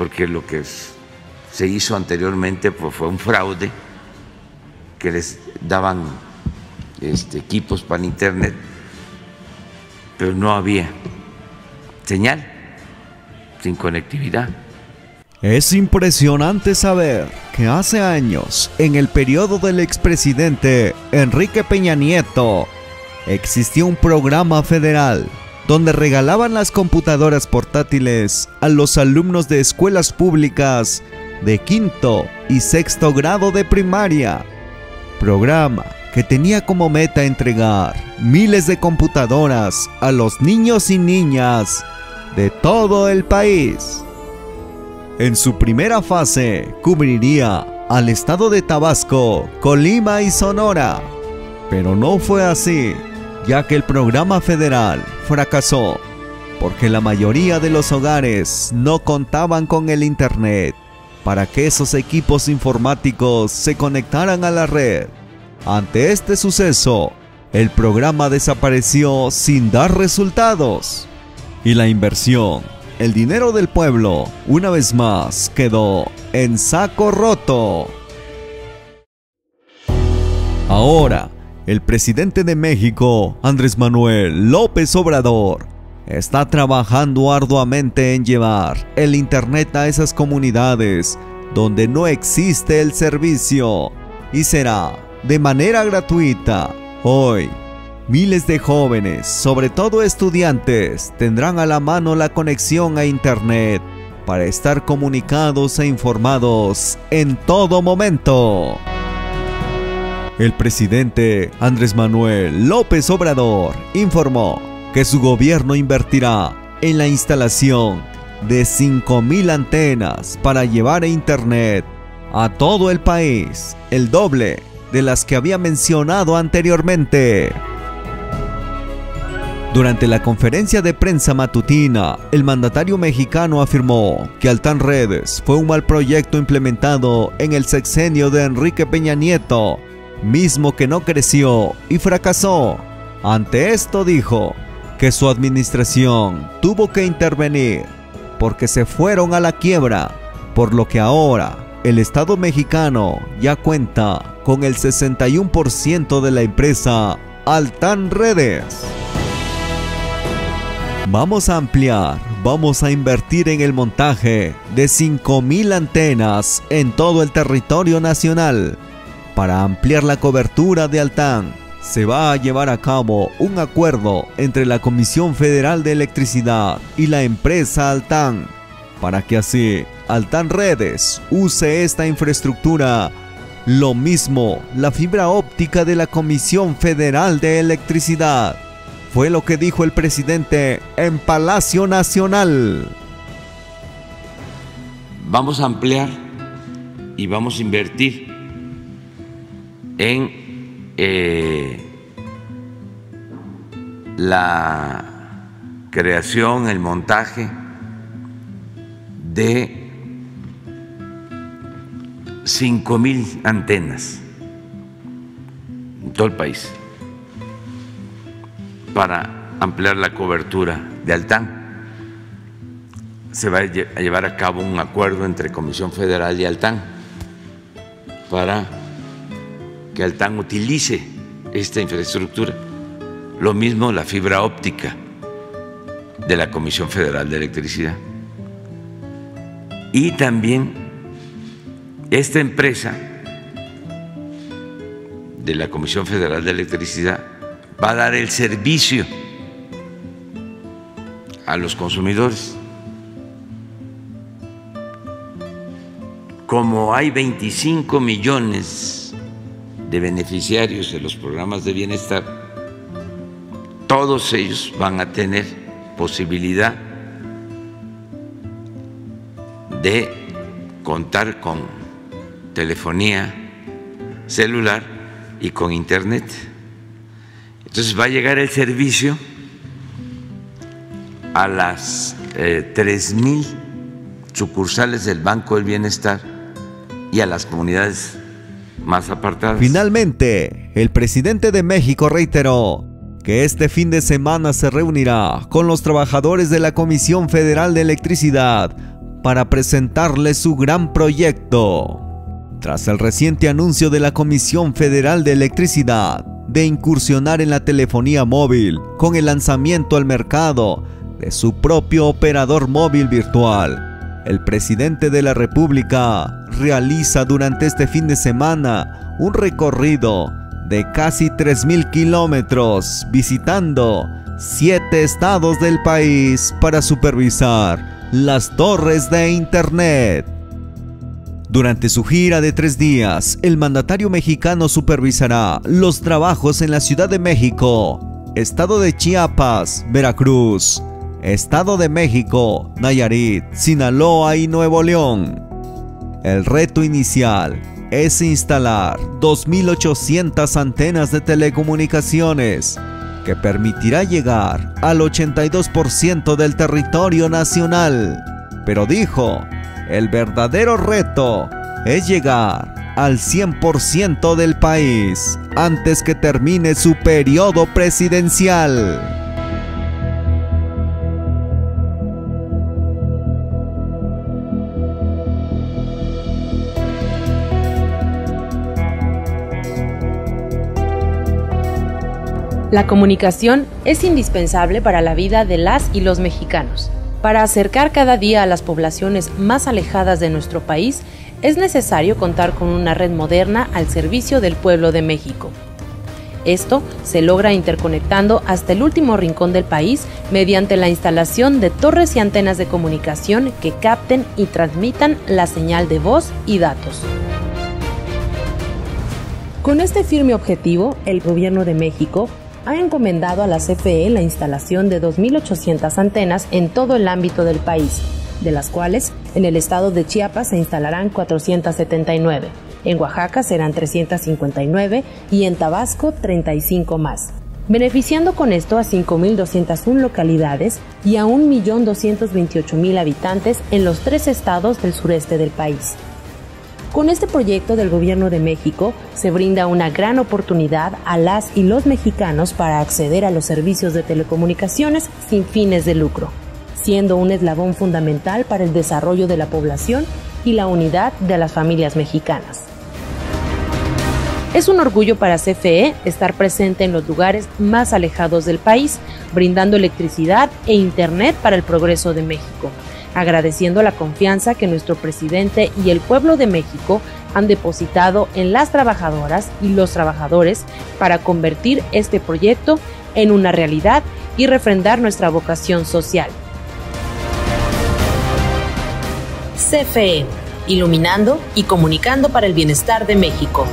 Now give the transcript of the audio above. porque lo que se hizo anteriormente pues fue un fraude, que les daban equipos para internet, pero no había señal, sin conectividad. Es impresionante saber que hace años, en el periodo del expresidente Enrique Peña Nieto, existió un programa federal donde regalaban las computadoras portátiles a los alumnos de escuelas públicas de quinto y sexto grado de primaria. Programa que tenía como meta entregar miles de computadoras a los niños y niñas de todo el país. En su primera fase cubriría al estado de Tabasco, Colima y Sonora, pero no fue así, ya que el programa federal fracasó, porque la mayoría de los hogares no contaban con el internet para que esos equipos informáticos se conectaran a la red. Ante este suceso, el programa desapareció sin dar resultados, y la inversión, el dinero del pueblo, una vez más quedó en saco roto. Ahora, el presidente de México, Andrés Manuel López Obrador, está trabajando arduamente en llevar el internet a esas comunidades donde no existe el servicio, y será de manera gratuita. Hoy, miles de jóvenes, sobre todo estudiantes, tendrán a la mano la conexión a internet para estar comunicados e informados en todo momento. El presidente Andrés Manuel López Obrador informó que su gobierno invertirá en la instalación de 5,000 antenas para llevar internet a todo el país, el doble de las que había mencionado anteriormente. Durante la conferencia de prensa matutina, el mandatario mexicano afirmó que Altán Redes fue un mal proyecto implementado en el sexenio de Enrique Peña Nieto, mismo que no creció y fracasó. Ante esto dijo que su administración tuvo que intervenir porque se fueron a la quiebra, por lo que ahora el Estado mexicano ya cuenta con el 61% de la empresa Altán Redes. Vamos a ampliar, vamos a invertir en el montaje de 5,000 antenas en todo el territorio nacional. Para ampliar la cobertura de Altán, se va a llevar a cabo un acuerdo entre la Comisión Federal de Electricidad y la empresa Altán, para que así Altán Redes use esta infraestructura. Lo mismo la fibra óptica de la Comisión Federal de Electricidad. Fue lo que dijo el presidente en Palacio Nacional. Vamos a ampliar y vamos a invertir en la creación, el montaje de 5,000 antenas en todo el país para ampliar la cobertura de Altán. Se va a llevar a cabo un acuerdo entre Comisión Federal y Altán para que Altán utilice esta infraestructura. Lo mismo la fibra óptica de la Comisión Federal de Electricidad. Y también esta empresa de la Comisión Federal de Electricidad va a dar el servicio a los consumidores. Como hay 25 millones de beneficiarios de los programas de bienestar, todos ellos van a tener posibilidad de contar con telefonía celular y con internet. Entonces va a llegar el servicio a las 3,000 sucursales del Banco del Bienestar y a las comunidades más apartadas. Finalmente, el presidente de México reiteró que este fin de semana se reunirá con los trabajadores de la Comisión Federal de Electricidad para presentarle su gran proyecto. Tras el reciente anuncio de la Comisión Federal de Electricidad de incursionar en la telefonía móvil con el lanzamiento al mercado de su propio operador móvil virtual, el presidente de la República realiza durante este fin de semana un recorrido de casi 3.000 kilómetros visitando 7 estados del país para supervisar las torres de Internet. Durante su gira de 3 días, el mandatario mexicano supervisará los trabajos en la Ciudad de México, Estado de Chiapas, Veracruz, Estado de México, Nayarit, Sinaloa y Nuevo León. El reto inicial es instalar 2.800 antenas de telecomunicaciones que permitirá llegar al 82% del territorio nacional. Pero dijo, el verdadero reto es llegar al 100% del país antes que termine su periodo presidencial. La comunicación es indispensable para la vida de las y los mexicanos. Para acercar cada día a las poblaciones más alejadas de nuestro país, es necesario contar con una red moderna al servicio del pueblo de México. Esto se logra interconectando hasta el último rincón del país mediante la instalación de torres y antenas de comunicación que capten y transmitan la señal de voz y datos. Con este firme objetivo, el Gobierno de México ha encomendado a la CFE la instalación de 2.800 antenas en todo el ámbito del país, de las cuales en el estado de Chiapas se instalarán 479, en Oaxaca serán 359 y en Tabasco 35 más, beneficiando con esto a 5.201 localidades y a 1.228.000 habitantes en los 3 estados del sureste del país. Con este proyecto del Gobierno de México se brinda una gran oportunidad a las y los mexicanos para acceder a los servicios de telecomunicaciones sin fines de lucro, siendo un eslabón fundamental para el desarrollo de la población y la unidad de las familias mexicanas. Es un orgullo para CFE estar presente en los lugares más alejados del país, brindando electricidad e internet para el progreso de México. Agradeciendo la confianza que nuestro presidente y el pueblo de México han depositado en las trabajadoras y los trabajadores para convertir este proyecto en una realidad y refrendar nuestra vocación social. CFE, iluminando y comunicando para el bienestar de México.